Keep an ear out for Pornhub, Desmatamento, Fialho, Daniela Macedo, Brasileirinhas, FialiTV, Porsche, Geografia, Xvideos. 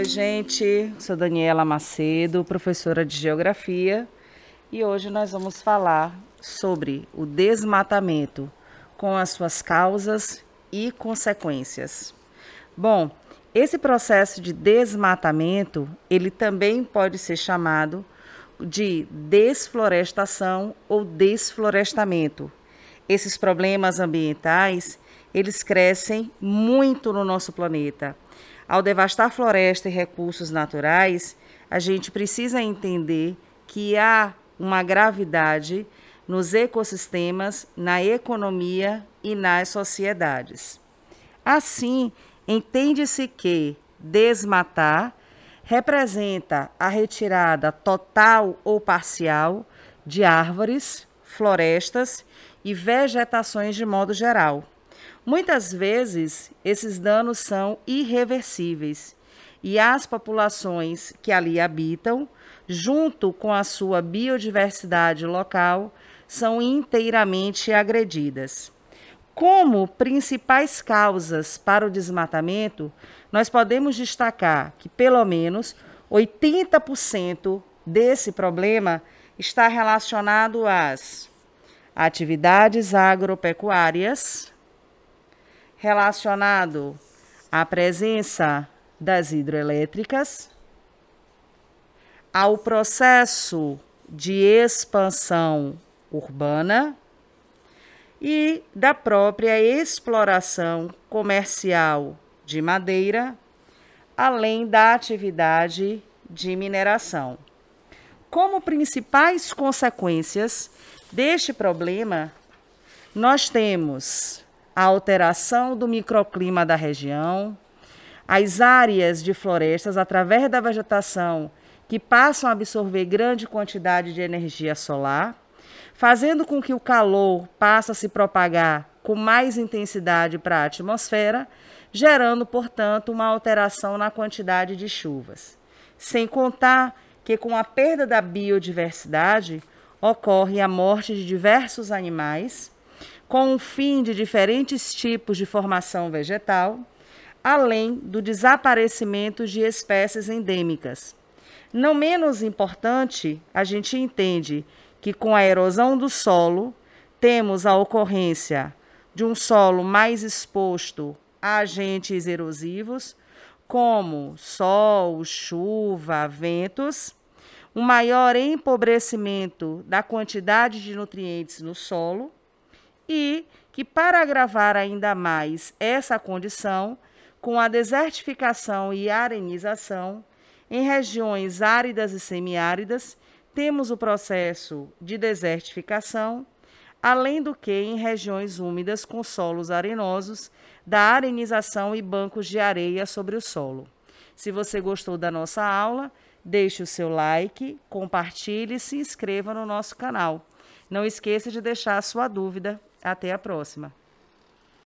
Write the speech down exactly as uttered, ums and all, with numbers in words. Oi, gente, sou Daniela Macedo, professora de Geografia, e hoje nós vamos falar sobre o desmatamento, com as suas causas e consequências. Bom, esse processo de desmatamento, ele também pode ser chamado de desflorestação ou desflorestamento. Esses problemas ambientais, eles crescem muito no nosso planeta. Ao devastar floresta e recursos naturais, a gente precisa entender que há uma gravidade nos ecossistemas, na economia e nas sociedades. Assim, entende-se que desmatar representa a retirada total ou parcial de árvores, florestas e vegetações de modo geral. Muitas vezes, esses danos são irreversíveis e as populações que ali habitam, junto com a sua biodiversidade local, são inteiramente agredidas. Como principais causas para o desmatamento, nós podemos destacar que pelo menos oitenta por cento desse problema está relacionado às atividades agropecuárias, relacionado à presença das hidrelétricas, ao processo de expansão urbana e da própria exploração comercial de madeira, além da atividade de mineração. Como principais consequências deste problema, nós temos a alteração do microclima da região, as áreas de florestas através da vegetação que passam a absorver grande quantidade de energia solar, fazendo com que o calor passe a se propagar com mais intensidade para a atmosfera, gerando, portanto, uma alteração na quantidade de chuvas. Sem contar que com a perda da biodiversidade ocorre a morte de diversos animais, com o fim de diferentes tipos de formação vegetal, além do desaparecimento de espécies endêmicas. Não menos importante, a gente entende que com a erosão do solo, temos a ocorrência de um solo mais exposto a agentes erosivos, como sol, chuva, ventos, um maior empobrecimento da quantidade de nutrientes no solo, e que, para agravar ainda mais essa condição, com a desertificação e arenização, em regiões áridas e semiáridas, temos o processo de desertificação, além do que em regiões úmidas com solos arenosos, da arenização e bancos de areia sobre o solo. Se você gostou da nossa aula, deixe o seu like, compartilhe e se inscreva no nosso canal. Não esqueça de deixar a sua dúvida. Até a próxima!